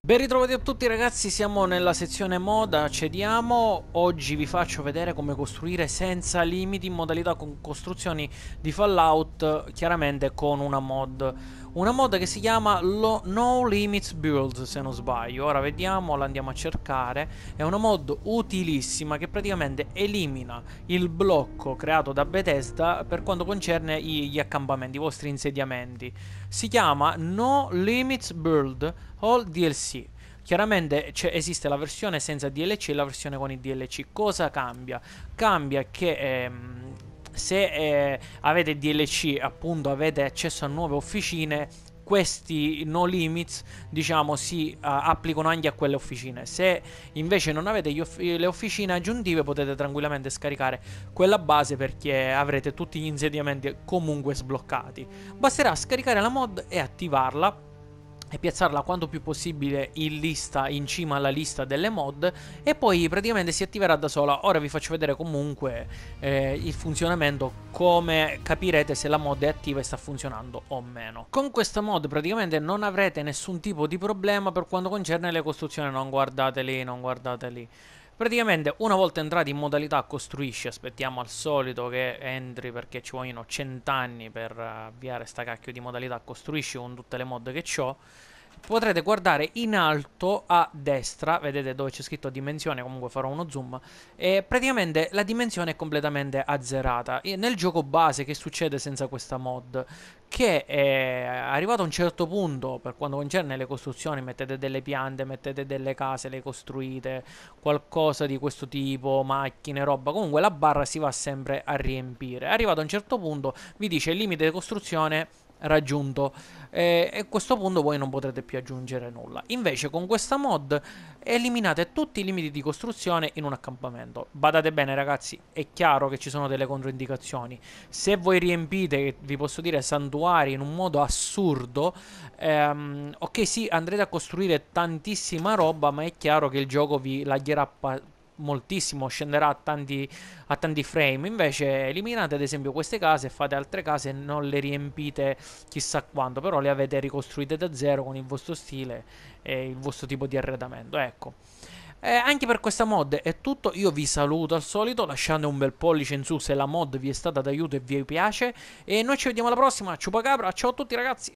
Ben ritrovati a tutti ragazzi, siamo nella sezione moda, cediamo. Oggi vi faccio vedere come costruire senza limiti in modalità con costruzioni di Fallout, chiaramente con una mod. Una mod che si chiama No Limits Build, se non sbaglio. Ora vediamo, la andiamo a cercare. È una mod utilissima che praticamente elimina il blocco creato da Bethesda per quanto concerne gli accampamenti, i vostri insediamenti. Si chiama No Limits Build All DLC. Chiaramente esiste la versione senza DLC e la versione con i DLC. Cosa cambia? Cambia che se avete DLC, appunto, avete accesso a nuove officine. Questi no limits, diciamo, si applicano anche a quelle officine. Se invece non avete le officine aggiuntive, potete tranquillamente scaricare quella base, perché avrete tutti gli insediamenti comunque sbloccati. Basterà scaricare la mod e attivarla e piazzarla quanto più possibile in cima alla lista delle mod, e poi praticamente si attiverà da sola. Ora vi faccio vedere comunque il funzionamento, come capirete se la mod è attiva e sta funzionando o meno. Con questa mod praticamente non avrete nessun tipo di problema per quanto concerne le costruzioni. Non guardate lì, non guardate lì. Praticamente una volta entrati in modalità costruisci, aspettiamo al solito che entri perché ci vogliono 100 anni per avviare sta cacchio di modalità costruisci con tutte le mod che c'ho. Potrete guardare in alto a destra, vedete dove c'è scritto dimensione, comunque farò uno zoom, e praticamente la dimensione è completamente azzerata. E nel gioco base che succede senza questa mod? Che è arrivato a un certo punto, per quanto concerne le costruzioni, mettete delle piante, mettete delle case, le costruite, qualcosa di questo tipo, macchine, roba, comunque la barra si va sempre a riempire. È arrivato a un certo punto, vi dice limite di costruzione raggiunto, e a questo punto voi non potrete più aggiungere nulla. Invece con questa mod eliminate tutti i limiti di costruzione in un accampamento. Badate bene ragazzi, è chiaro che ci sono delle controindicazioni. Se voi riempite, vi posso dire, santuari in un modo assurdo, ok sì, andrete a costruire tantissima roba, ma è chiaro che il gioco vi lagherà moltissimo, scenderà a tanti frame. Invece eliminate ad esempio queste case e fate altre case, non le riempite chissà quanto, però le avete ricostruite da zero con il vostro stile e il vostro tipo di arredamento. Ecco, anche per questa mod è tutto. Io vi saluto al solito, lasciate un bel pollice in su se la mod vi è stata d'aiuto e vi piace, e noi ci vediamo alla prossima. Ciupacabra, ciao a tutti ragazzi.